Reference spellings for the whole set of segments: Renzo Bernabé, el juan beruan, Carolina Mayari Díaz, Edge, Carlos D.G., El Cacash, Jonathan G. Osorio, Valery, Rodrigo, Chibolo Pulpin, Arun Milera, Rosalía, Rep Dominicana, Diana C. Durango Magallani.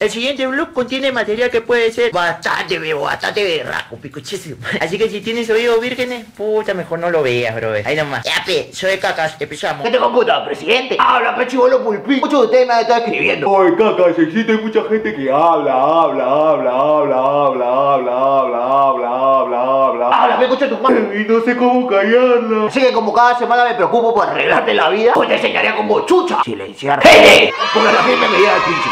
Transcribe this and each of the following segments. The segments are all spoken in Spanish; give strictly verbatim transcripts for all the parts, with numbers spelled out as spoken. El siguiente blog contiene material que puede ser bastante bebo, bastante berraco, picochísimo. Así que si tienes oídos vírgenes, puta, mejor no lo veas, bro. Ahí nomás. Ya, pe, soy Cacas, empezamos. ¿Qué te computa, presidente? Habla, pe, chivolo pulpí. Muchos de ustedes me han estado escribiendo. Ay, Cacas, existe mucha gente que habla, habla, habla, habla, habla, habla, habla, habla, habla, habla. Habla, pe, escucha tu madre. Y no sé cómo callarla. Así que como cada semana me preocupo por arreglarte la vida, pues te enseñaré como chucha. Silenciar. ¡Hey! Porque la gente me llega al pinche.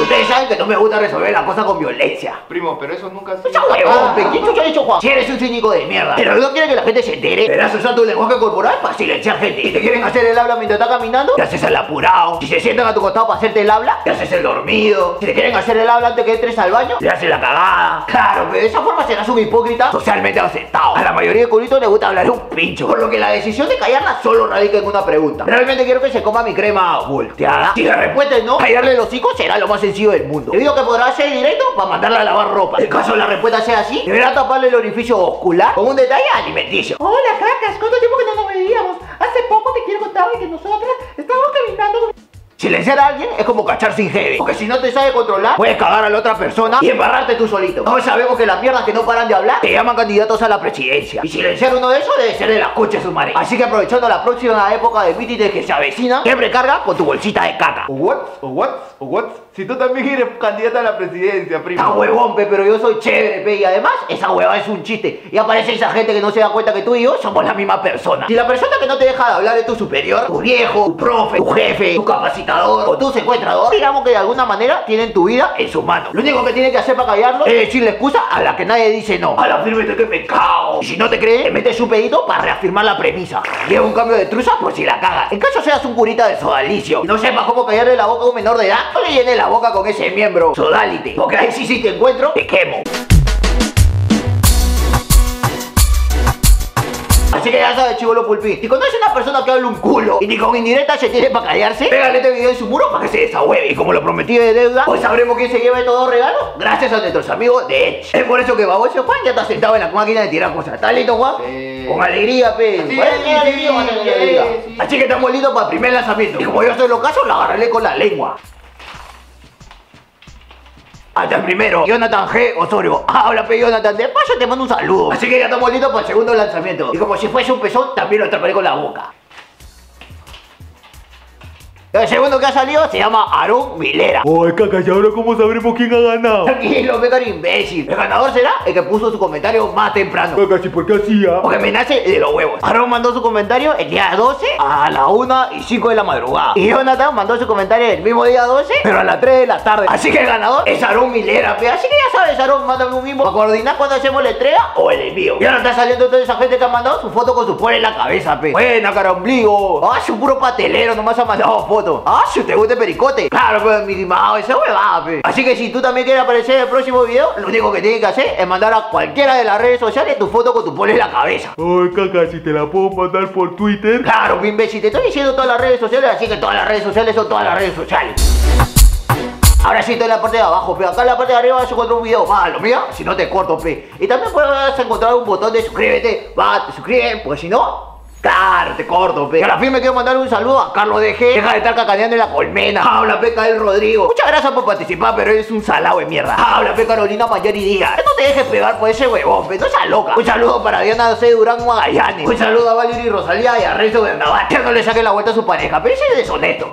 Ustedes saben que no me gusta resolver la cosa con violencia. Primo, pero eso nunca se... ¡Chucha huevón! ¿Quién chucha ha dicho Juan? Si eres un cínico de mierda, pero no quiere que la gente se entere, verás usando tu lenguaje corporal para silenciar gente. Y te quieren hacer el habla mientras está caminando, te haces el apurado. Si se sientan a tu costado para hacerte el habla, te haces el dormido. Si te quieren hacer el habla antes que entres al baño, te haces la cagada. Claro, pero de esa forma serás un hipócrita socialmente aceptado. A la mayoría de culitos les gusta hablar un pincho, por lo que la decisión de callarla solo radica en una pregunta. Realmente quiero que se coma mi crema volteada. Si la respuesta es no, callarle los hocico será lo más sencillo del mundo, debido a que podrá hacer directo para mandarla a lavar ropa. En caso la respuesta sea así, deberá taparle el orificio oscular con un detalle alimenticio. Hola, Cacas, ¿cuánto tiempo que no nos veíamos? Hace poco te quiero contar que nosotras estábamos caminando con... Silenciar a alguien es como cachar sin jeve, porque si no te sabe controlar, puedes cagar a la otra persona y embarrarte tú solito. Todos sabemos que las mierdas que no paran de hablar te llaman candidatos a la presidencia, y silenciar uno de esos debe ser de las coches humanas. Así que aprovechando la próxima época de mítines que se avecina, siempre carga con tu bolsita de caca. ¿What? ¿What? ¿What? Si tú también eres candidata a la presidencia, primo. Ah, huevón, pe, pero yo soy chévere, pe, y además, esa huevada es un chiste. Y aparece esa gente que no se da cuenta que tú y yo somos la misma persona. Si la persona que no te deja de hablar es tu superior, tu viejo, tu profe, tu jefe, tu capacitador o tu secuestrador, digamos que de alguna manera tienen tu vida en sus manos. Lo único que tienen que hacer para callarlo es decirle excusa a la que nadie dice no. A la firme de que pecado. Y si no te crees, te metes un pedito para reafirmar la premisa. Lleva un cambio de truza por si la cagas. En caso seas un curita de sodalicio y no sepas cómo callarle la boca a un menor de edad, no le llenes la boca con ese miembro. Sodálite, porque ahí sí, si te encuentro, te quemo. Así que ya sabes, chivolo pulpín, si conoces a una persona que habla un culo y ni con indirecta se tiene para callarse, pégale este video en su muro para que se desahueve. Y como lo prometí de deuda, hoy sabremos quién se lleva estos dos regalos gracias a nuestros amigos de Edge. Es por eso que baboso Juan ya está sentado en la máquina de tirar cosas. ¿Estás listo, Juan? Sí. Con alegría, pe. Sí, sí, alegría, sí, alegría. Sí. Así que estamos listos para el primer lanzamiento. Y como yo soy lo caso, lo agarraré con la lengua. Hasta el primero, Jonathan G. Osorio. Habla, pe, Jonathan, de paso te mando un saludo. Así que ya estamos listos para el segundo lanzamiento. Y como si fuese un pezón, también lo atraparé con la boca. El segundo que ha salido se llama Arun Milera. Oye, Cacas, ¿y ahora cómo sabremos quién ha ganado? Tranquilo, pegar imbécil. El ganador será el que puso su comentario más temprano. Cacas, ¿y por qué hacía? Porque me nace de los huevos. Arun mandó su comentario el día doce a las una y cinco de la madrugada. Y Jonathan mandó su comentario el mismo día doce, pero a las tres de la tarde. Así que el ganador es Arun Milera, pe. Así que ya sabes, Arun, mándame un mismo para coordinar cuando hacemos la entrega o el envío. Y ahora está saliendo toda esa gente que ha mandado su foto con su polla en la cabeza, pe. Buena, cara ombligo. Ah, su puro patelero nomás ha mandado foto. Ah, si te gusta el pericote. Claro, pero mi limado, esa huevada, pe. Así que si tú también quieres aparecer en el próximo video, lo único que tienes que hacer es mandar a cualquiera de las redes sociales tu foto con tu polo en la cabeza. Ay, Caca, si te la puedo mandar por Twitter. Claro, mi imbécil, te estoy diciendo todas las redes sociales, así que todas las redes sociales son todas las redes sociales. Ahora sí, estoy en la parte de abajo, pero acá en la parte de arriba vas a encontrar un video malo, mira, si no te corto, pe. Y también puedes encontrar un botón de suscríbete. Va, te suscribes, pues si no... Claro, te corto, pe. Y a la firme quiero mandarle un saludo a Carlos D G. Deja de estar cacaneando en la colmena. Habla, pe, el Rodrigo. Muchas gracias por participar, pero eres un salado de mierda. Habla, pe, Carolina Mayari Díaz. No te dejes pegar por ese huevón, pe. No seas loca. Un saludo para Diana C. Durango Magallani. Un saludo a Valery y Rosalía y a Renzo Bernabé. Ya no le saque la vuelta a su pareja, pero ese es deshonesto.